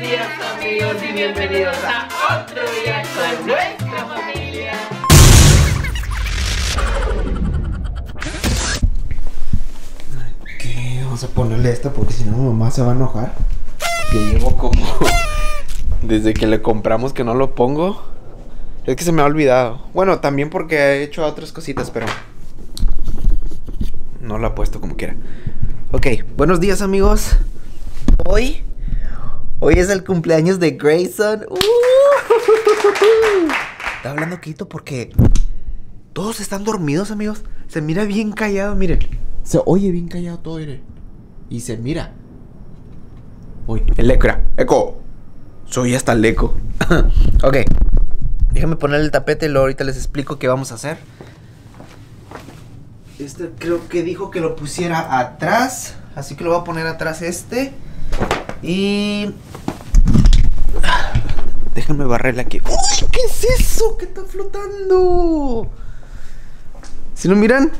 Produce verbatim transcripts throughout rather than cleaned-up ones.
días, amigos, y bienvenidos a otro día con nuestra familia. ¿Qué? Vamos a ponerle esto porque si no mamá se va a enojar. Que llevo como... desde que le compramos que no lo pongo. Es que se me ha olvidado. Bueno, también porque he hecho otras cositas, pero... no lo he puesto como quiera. Ok, buenos días, amigos. Hoy... Hoy es el cumpleaños de Greyson. Uh, está hablando quieto porque todos están dormidos, amigos. Se mira bien callado, miren. Se oye bien callado todo, miren. Y se mira. Uy, el eco, eco. Soy hasta el eco. Ok. Déjame ponerle el tapete y luego ahorita les explico qué vamos a hacer. Este creo que dijo que lo pusiera atrás. Así que lo voy a poner atrás este. Y... déjenme barrerla aquí. ¡Uy! ¿Qué es eso? ¿Qué está flotando? ¿Sí lo miran?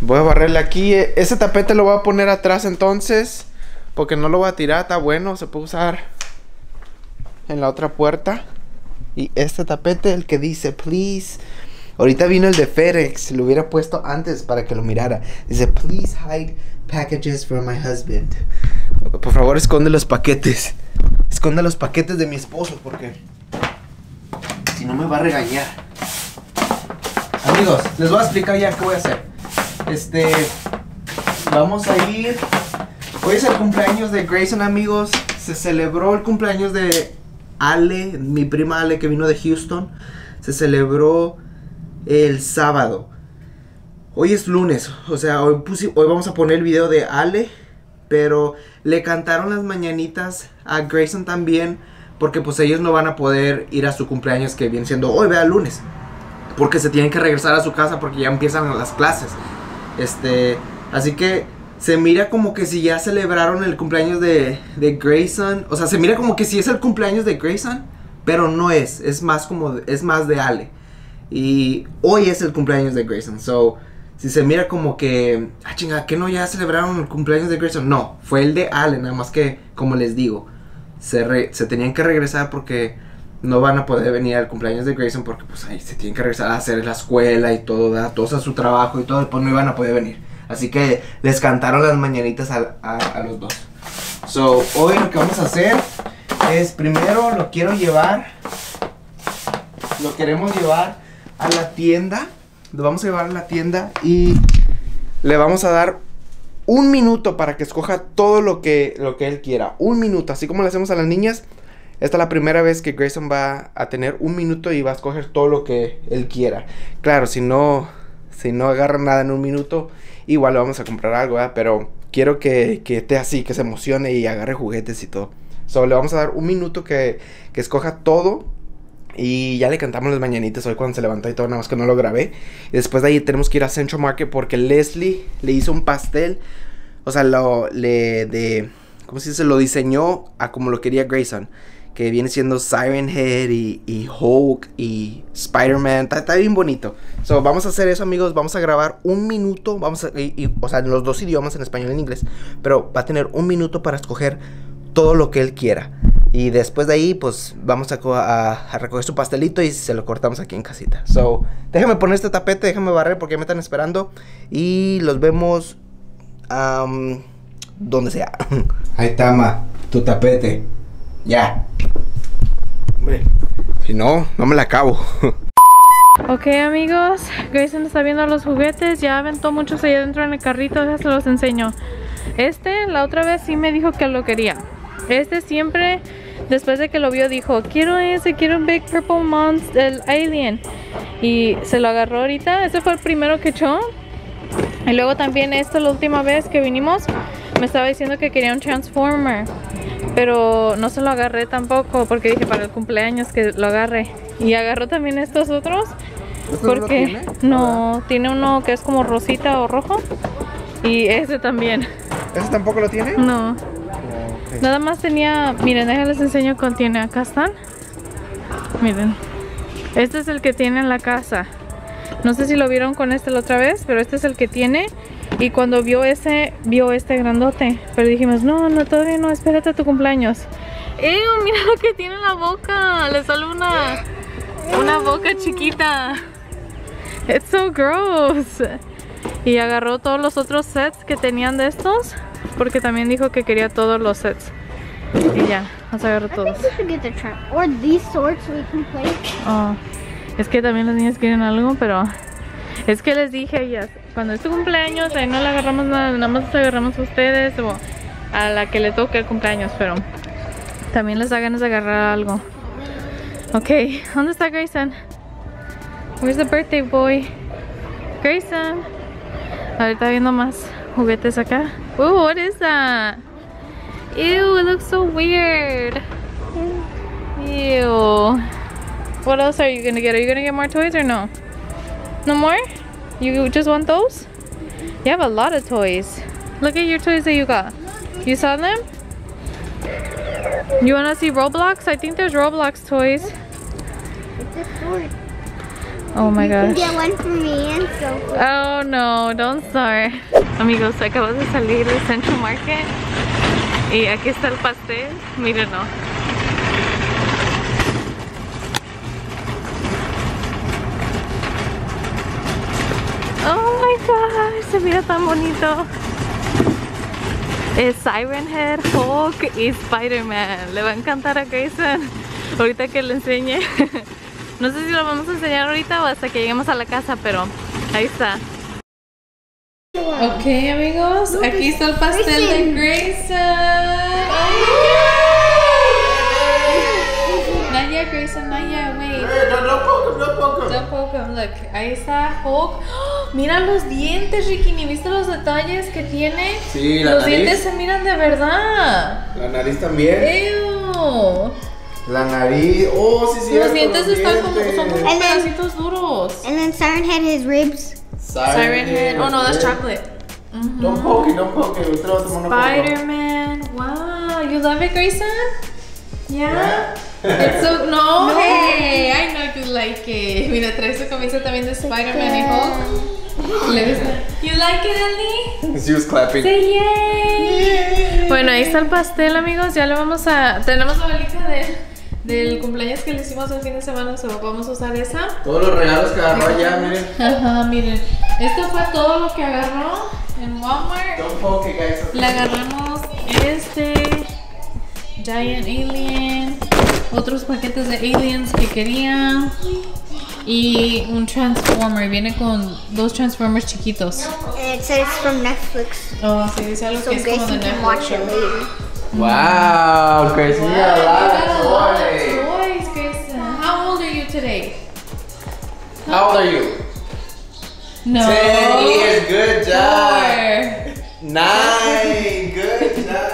Voy a barrerla aquí. Ese tapete lo voy a poner atrás entonces, porque no lo voy a tirar. Está bueno, se puede usar en la otra puerta. Y este tapete, el que dice please. Ahorita vino el de FedEx, lo hubiera puesto antes para que lo mirara. Dice, please hide packages for my husband. Por favor, esconde los paquetes. Esconde los paquetes de mi esposo, porque si no me va a regañar. Amigos, les voy a explicar ya qué voy a hacer. Este, vamos a ir... Hoy es el cumpleaños de Greyson, amigos. Se celebró el cumpleaños de Ale, mi prima Ale, que vino de Houston. Se celebró... el sábado. Hoy es lunes. O sea, hoy, puse, hoy vamos a poner el video de Ale. Pero le cantaron las mañanitas a Greyson también, porque pues ellos no van a poder ir a su cumpleaños, que viene siendo hoy, vea, lunes, porque se tienen que regresar a su casa porque ya empiezan las clases. Este, así que se mira como que si ya celebraron el cumpleaños de, de Greyson. O sea, se mira como que si es el cumpleaños de Greyson, pero no es. Es más como, es más de Ale. Y hoy es el cumpleaños de Greyson. So, si se mira como que... ah, chinga, ¿que no ya celebraron el cumpleaños de Greyson? No, fue el de Ale, nada más que, como les digo, Se, re, se tenían que regresar porque no van a poder venir al cumpleaños de Greyson, porque pues ahí se tienen que regresar a hacer la escuela y todo, ¿verdad? Todos a su trabajo y todo, pues no iban a poder venir. Así que les cantaron las mañanitas a, a, a los dos. So, hoy lo que vamos a hacer es, primero lo quiero llevar, lo queremos llevar a la tienda. Lo vamos a llevar a la tienda y le vamos a dar un minuto para que escoja todo lo que, lo que él quiera. Un minuto, así como le hacemos a las niñas. Esta es la primera vez que Greyson va a tener un minuto y va a escoger todo lo que él quiera. Claro, si no, si no agarra nada en un minuto, igual le vamos a comprar algo, ¿verdad? Pero quiero que, que esté así, que se emocione y agarre juguetes y todo. So, le vamos a dar un minuto que, que escoja todo. Y ya le cantamos las mañanitas hoy cuando se levantó y todo, nada más que no lo grabé. Y después de ahí tenemos que ir a Central Market porque Leslie le hizo un pastel. O sea, lo, le, de, ¿cómo se dice? Lo diseñó a como lo quería Greyson, que viene siendo Siren Head y, y Hulk y Spider-Man. Está, está bien bonito. So, vamos a hacer eso, amigos. Vamos a grabar un minuto. Vamos a, y, y, o sea, en los dos idiomas, en español y en inglés. Pero va a tener un minuto para escoger todo lo que él quiera. Y después de ahí, pues, vamos a, a, a recoger su pastelito y se lo cortamos aquí en casita. So, déjame poner este tapete, déjame barrer porque me están esperando. Y los vemos, um, donde sea. Ahí está, ma, tu tapete. Ya. Hombre, si no, no me la acabo. Ok, amigos, Greyson está viendo los juguetes. Ya aventó muchos ahí adentro en el carrito, ya se los enseño. Este, la otra vez sí me dijo que lo quería. Este siempre, después de que lo vio, dijo, quiero ese, quiero un Big Purple Monster, el Alien. Y se lo agarró ahorita. Este fue el primero que echó. Y luego también esta, la última vez que vinimos, me estaba diciendo que quería un Transformer. Pero no se lo agarré tampoco, porque dije, para el cumpleaños que lo agarre. Y agarró también estos otros. Porque no, tiene uno que es como rosita o rojo. Y ese también. ¿Ese tampoco lo tiene? No. Nada más tenía, miren, déjenles enseño cuál tiene, acá están. Miren, este es el que tiene en la casa. No sé si lo vieron con este la otra vez, pero este es el que tiene. Y cuando vio ese, vio este grandote. Pero dijimos, no, no, todavía no, espérate a tu cumpleaños. ¡Eh, mira lo que tiene en la boca! Le sale una, una boca chiquita. It's so gross. Y agarró todos los otros sets que tenían de estos, porque también dijo que quería todos los sets. Y ya, vamos a agarrar todos. Oh, es que también los niños quieren algo, pero... Es que les dije a ellas, cuando es tu cumpleaños, ahí no le agarramos nada, nada más le agarramos a ustedes o a la que le toque el cumpleaños, pero también les da ganas de agarrar algo. Ok, ¿dónde está Grayson? Where's the birthday boy? Grayson. Ahorita viendo más juguetes acá. Ooh, what is that? Ew, it looks so weird. Ew. What else are you gonna get? Are you gonna get more toys or no? No more? You just want those? You have a lot of toys. Look at your toys that you got. You saw them? You wanna see Roblox? I think there's Roblox toys. Oh my gosh. Get one for me and so. Oh no, don't start. Amigos, acabo de salir del Central Market y aquí está el pastel. Mírenlo. Oh my gosh, se mira tan bonito. Es Siren Head, Hulk y Spider-Man. Le va a encantar a Grayson. Ahorita que le enseñe. No sé si lo vamos a enseñar ahorita o hasta que lleguemos a la casa, pero ahí está. Ok, amigos, aquí está el pastel de Grayson. Not yet, Grayson, not yet, wait. No, no poke him, no poke him. No poke him, look, ahí está Hulk. ¡Oh! Mira los dientes, Ricky, ¿ni viste los detalles que tiene? Sí, la los nariz. Los dientes se miran de verdad. La nariz también. Ew. La nariz, oh, sí, sí. Los dientes están como, son como and pedacitos then, duros. And then Siren Head, his ribs. Siren, Siren Head, oh no, that's chocolate. Mm-hmm. Don't poke it, don't poke it. Spider-Man, wow, you love it, Grayson? Yeah? Yeah. It's so, no, no, hey, I know you like it. Mira, trae su camisa también de Spider-Man y Hulk. You like it, Ali? She was clapping. Say yay. Yay. Bueno, ahí está el pastel, amigos, ya lo vamos a, tenemos la bolita de él. Del cumpleaños que le hicimos el fin de semana, solo vamos a usar esa. Todos los regalos que agarró allá, miren. Ajá, miren. Esto fue todo lo que agarró en Walmart. Don't poke it, guys. Le agarramos este Giant Alien, otros paquetes de Aliens que quería y un Transformer. Viene con dos Transformers chiquitos. And it says from Netflix. Oh, sí, dice algo so que es como de Netflix. Wow, Grayson, wow, you got a lot of toys. You got a lot of toys, Grayson. How old are you today? How, How old are you? No. Ten years, good job. Four. Nine, good job.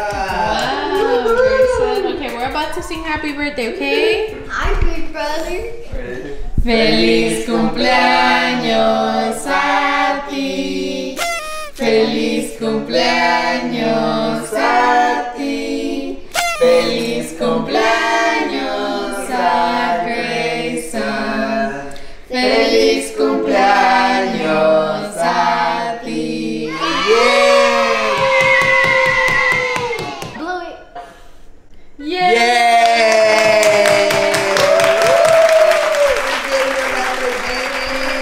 Wow, Grayson. Okay, we're about to sing happy birthday, okay? Happy brother. Feliz cumpleaños a ti. Feliz cumpleaños a ti. Feliz cumpleaños a Grayson. Feliz cumpleaños a ti. Yeah. Blow it. Yeah. Yeah.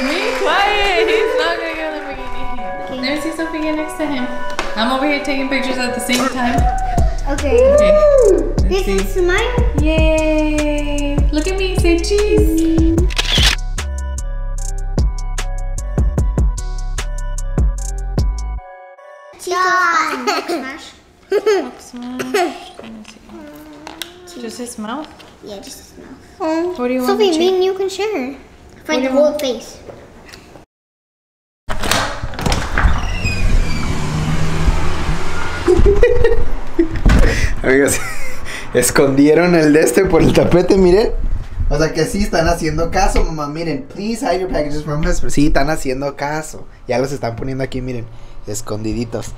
Me quiet. He's not gonna get a Lamborghini. There, see something here next to him. I'm over here taking pictures at the same time. Okay. Okay. This see. Is mine. Yay! Look at me, say cheese. Mm-hmm. Cheese on. Smash. Smash. Cheese. Just his mouth. Yeah, just his mouth. Um, what do you want? Sophie, me and you can share. Find the whole face. Amigos, escondieron el de este por el tapete, miren. O sea que sí están haciendo caso, mamá, miren. Please hide your packages from us. Sí, están haciendo caso. Ya los están poniendo aquí, miren. Escondiditos.